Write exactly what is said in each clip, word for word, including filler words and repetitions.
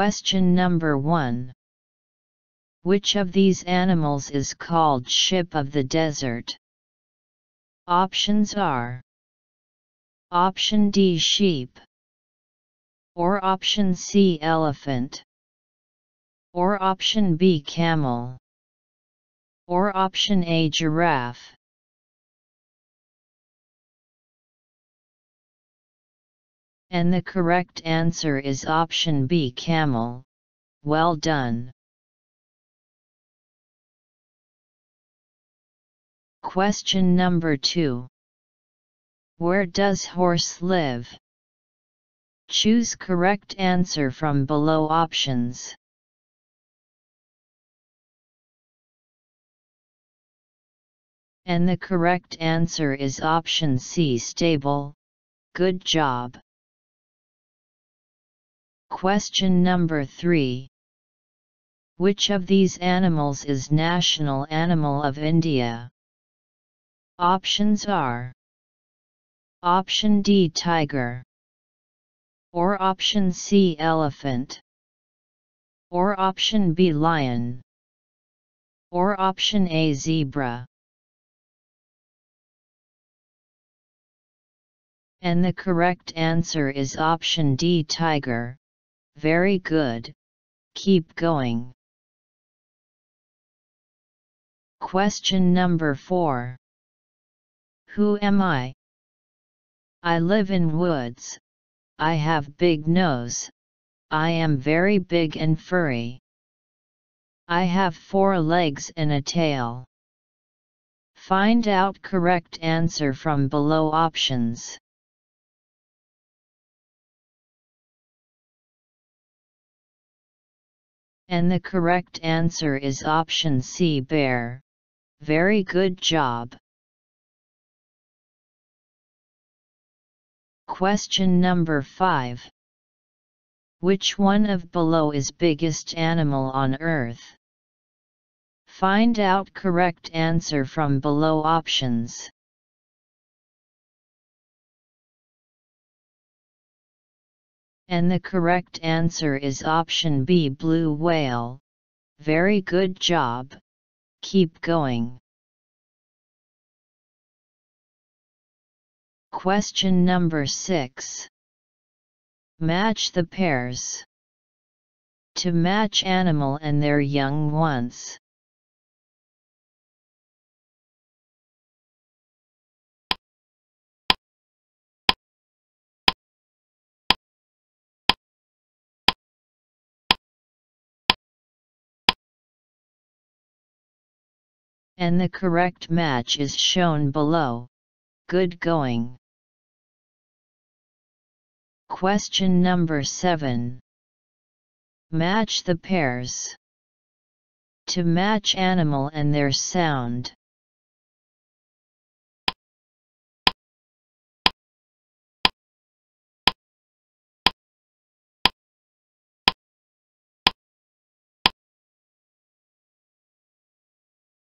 Question number one. Which of these animals is called sheep of the desert? Options are Option D sheep, or Option C elephant, or Option B camel, or Option A giraffe. And the correct answer is Option B camel. Well done. Question number two. Where does horse live? Choose correct answer from below options. And the correct answer is Option C stable. Good job. Question number three. Which of these animals is national animal of India? Options are Option D tiger, or Option C elephant, or Option B lion, or Option A zebra. And the correct answer is Option D tiger. Very good. Keep going. Question number four. Who am I? I live in woods. I have big nose. I am very big and furry. I have four legs and a tail. Find out correct answer from below options. And the correct answer is Option C bear. Very good job. Question number five. Which one of below is biggest animal on earth? Find out correct answer from below options. And the correct answer is Option B blue whale. Very good job. Keep going. Question number six. Match the pairs. To match animal and their young ones. And the correct match is shown below. Good going. Question number seven. Match the pairs. To match animal and their sound.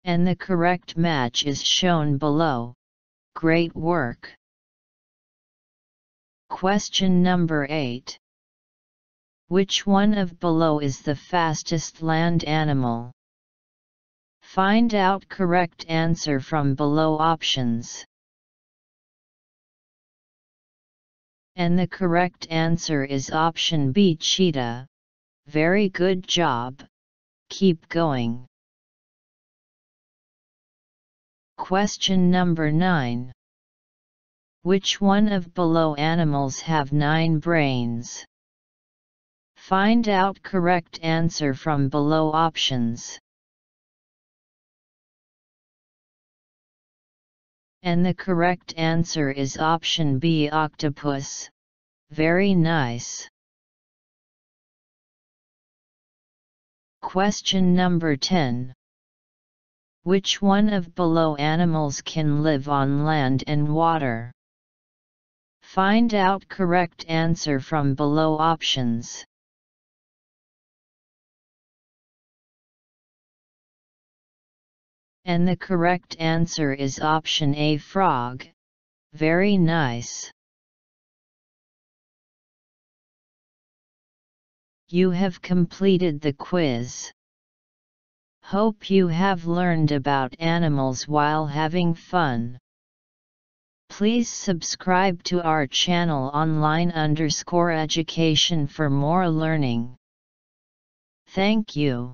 And the correct match is shown below. Great work. Question number eight. Which one of below is the fastest land animal? Find out correct answer from below options. And the correct answer is Option B cheetah. Very good job. Keep going. Question number nine. Which one of below animals have nine brains? Find out correct answer from below options. And the correct answer is Option B octopus. Very nice. Question number ten. Which one of below animals can live on land and water? Find out correct answer from below options. And the correct answer is Option A frog. Very nice. you have completed the quiz. Hope you have learned about animals while having fun. Please subscribe to our channel online underscore education for more learning. Thank you.